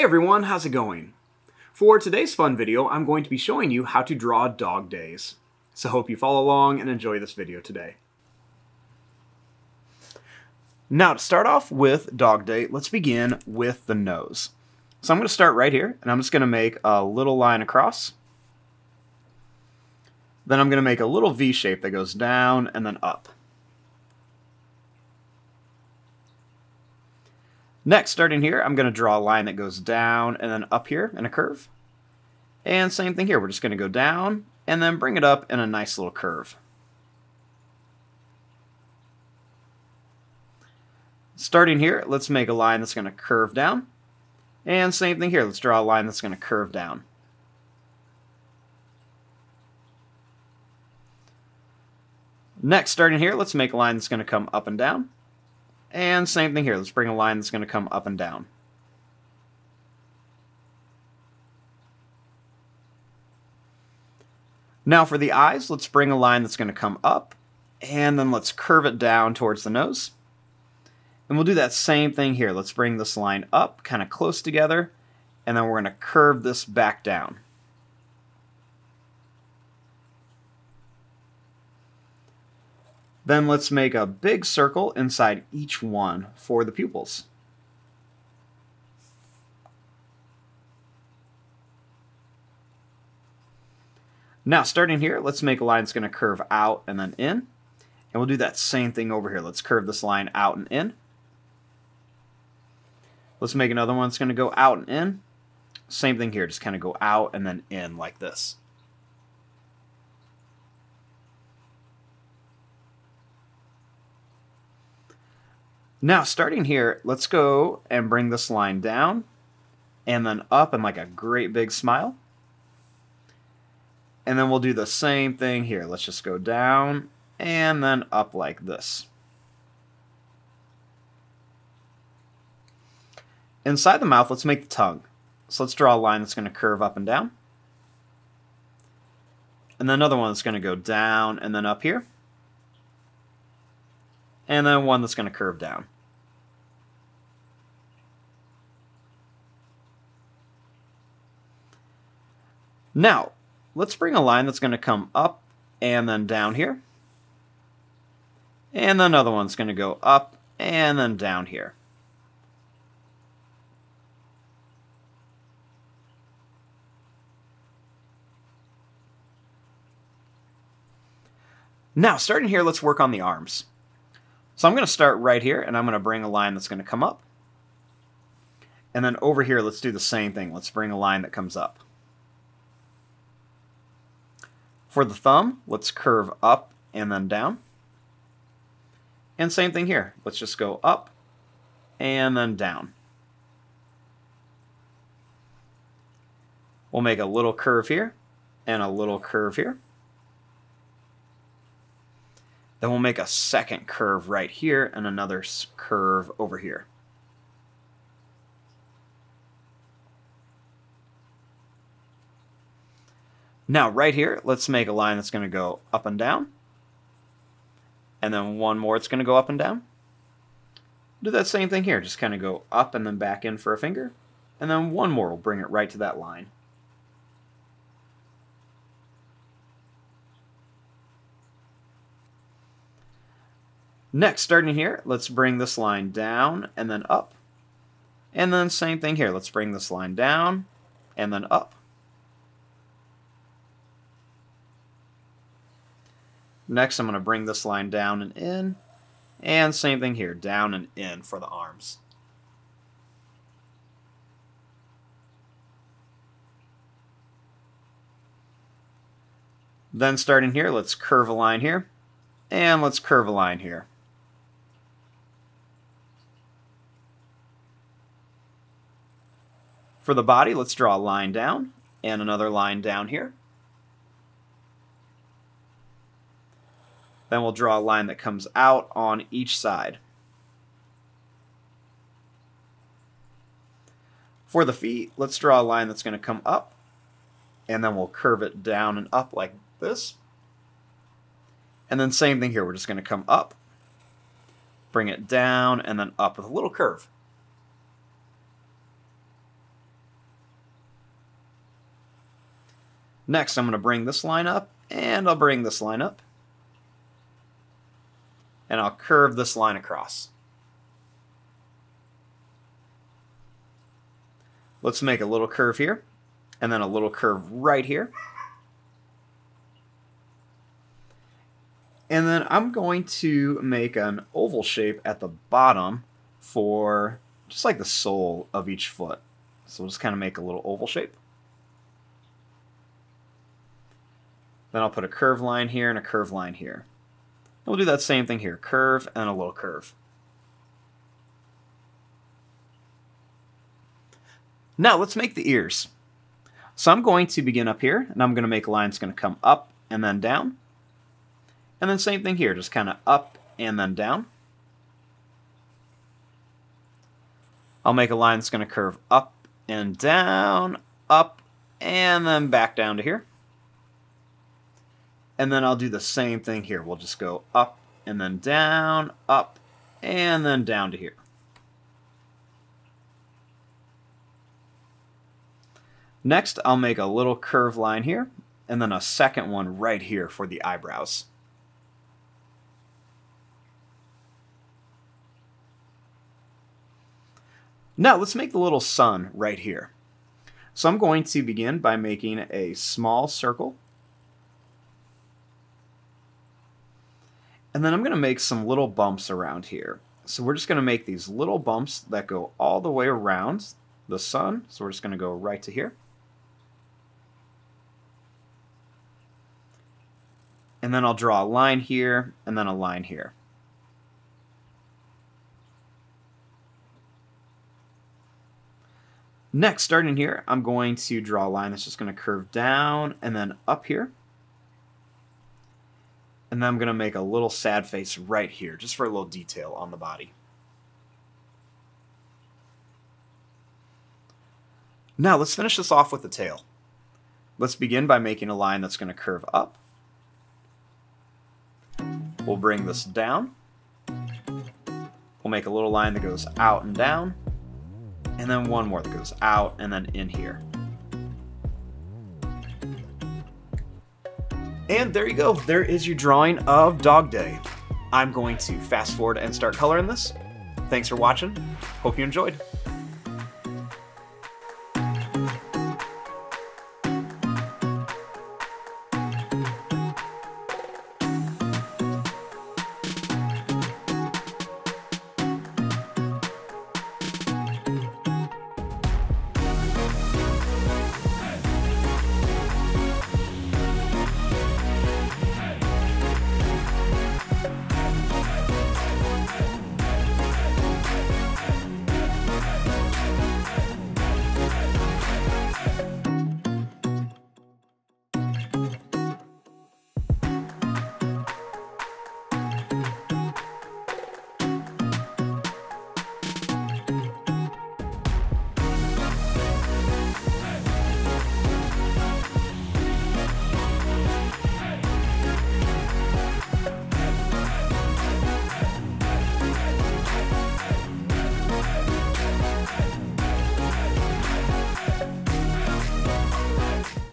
Hey everyone, how's it going? For today's fun video, I'm going to be showing you how to draw dog days. So hope you follow along and enjoy this video today. Now to start off with dog day, let's begin with the nose. So I'm going to start right here and I'm just going to make a little line across. Then I'm going to make a little V shape that goes down and then up. Next, starting here, I'm going to draw a line that goes down and then up here in a curve. And same thing here, we're just going to go down and then bring it up in a nice little curve. Starting here, let's make a line that's going to curve down. And same thing here, let's draw a line that's going to curve down. Next, starting here, let's make a line that's going to come up and down. And same thing here, let's bring a line that's going to come up and down. Now for the eyes, let's bring a line that's going to come up, and then let's curve it down towards the nose. And we'll do that same thing here. Let's bring this line up, kind of close together, and then we're going to curve this back down. Then let's make a big circle inside each one for the pupils. Now starting here, let's make a line that's going to curve out and then in. And we'll do that same thing over here. Let's curve this line out and in. Let's make another one that's going to go out and in. Same thing here, just kind of go out and then in like this. Now starting here, let's go and bring this line down and then up in like a great big smile. And then we'll do the same thing here. Let's just go down and then up like this. Inside the mouth, let's make the tongue. So let's draw a line that's going to curve up and down. And then another one that's going to go down and then up here. And then one that's going to curve down. Now, let's bring a line that's going to come up and then down here. And then another one's going to go up and then down here. Now, starting here, let's work on the arms. So I'm going to start right here, and I'm going to bring a line that's going to come up. And then over here, let's do the same thing. Let's bring a line that comes up. For the thumb, let's curve up and then down. And same thing here. Let's just go up and then down. We'll make a little curve here and a little curve here. Then we'll make a second curve right here and another curve over here. Now right here, let's make a line that's going to go up and down. And then one more that's going to go up and down. Do that same thing here. Just kind of go up and then back in for a finger. And then one more will bring it right to that line. Next, starting here, let's bring this line down and then up. And then same thing here. Let's bring this line down and then up. Next, I'm going to bring this line down and in. And same thing here, down and in for the arms. Then starting here, let's curve a line here. And let's curve a line here. For the body, let's draw a line down and another line down here. Then we'll draw a line that comes out on each side. For the feet, let's draw a line that's going to come up, and then we'll curve it down and up like this. And then same thing here, we're just going to come up, bring it down, and then up with a little curve. Next, I'm going to bring this line up, and I'll bring this line up. And I'll curve this line across. Let's make a little curve here, and then a little curve right here. And then I'm going to make an oval shape at the bottom for just like the sole of each foot. So we'll just kind of make a little oval shape. Then I'll put a curve line here and a curve line here. We'll do that same thing here, curve and a little curve. Now let's make the ears. So I'm going to begin up here, and I'm going to make a line that's going to come up and then down. And then same thing here, just kind of up and then down. I'll make a line that's going to curve up and down, up and then back down to here. And then I'll do the same thing here. We'll just go up and then down, up and then down to here. Next, I'll make a little curve line here and then a second one right here for the eyebrows. Now let's make the little sun right here. So I'm going to begin by making a small circle. And then I'm going to make some little bumps around here. So we're just going to make these little bumps that go all the way around the sun. So we're just going to go right to here. And then I'll draw a line here and then a line here. Next, starting here, I'm going to draw a line that's just going to curve down and then up here. And then I'm going to make a little sad face right here, just for a little detail on the body. Now let's finish this off with the tail. Let's begin by making a line that's going to curve up. We'll bring this down. We'll make a little line that goes out and down. And then one more that goes out and then in here. And there you go. There is your drawing of DogDay. I'm going to fast forward and start coloring this. Thanks for watching. Hope you enjoyed.